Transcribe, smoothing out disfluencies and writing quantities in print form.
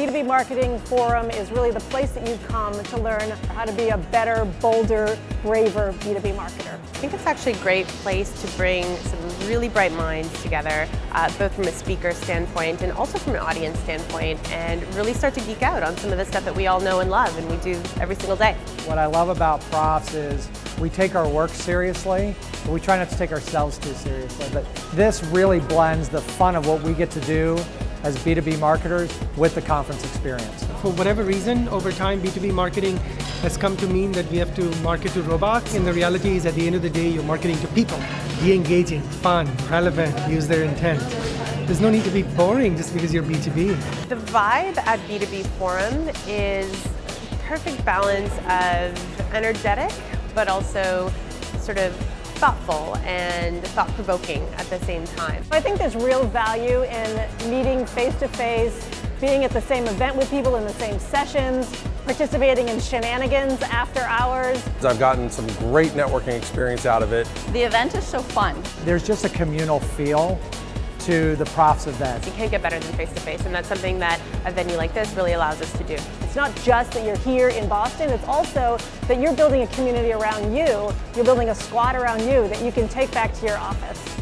B2B Marketing Forum is really the place that you come to learn how to be a better, bolder, braver B2B marketer. I think it's actually a great place to bring some really bright minds together, both from a speaker standpoint and also from an audience standpoint, and really start to geek out on some of the stuff that we all know and love and we do every single day. What I love about Profs is we take our work seriously, but we try not to take ourselves too seriously. But this really blends the fun of what we get to do as B2B marketers with the conference experience. For whatever reason, over time, B2B marketing has come to mean that we have to market to robots, and the reality is at the end of the day, you're marketing to people. Be engaging, fun, relevant, use their intent. There's no need to be boring just because you're B2B. The vibe at B2B Forum is a perfect balance of energetic, but also sort of thoughtful and thought-provoking at the same time. I think there's real value in meeting face-to-face, being at the same event with people in the same sessions, participating in shenanigans after hours. I've gotten some great networking experience out of it. The event is so fun. There's just a communal feel to the Profs event. You can't get better than face-to-face, and that's something that a venue like this really allows us to do. It's not just that you're here in Boston, it's also that you're building a community around you, you're building a squad around you that you can take back to your office.